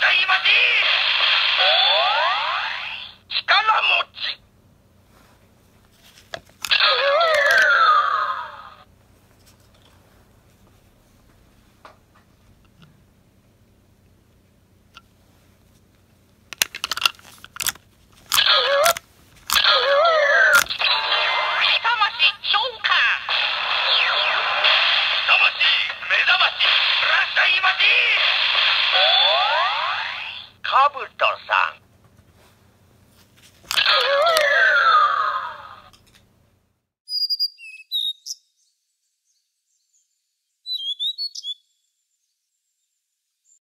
対待て。力持ち。カブトさん。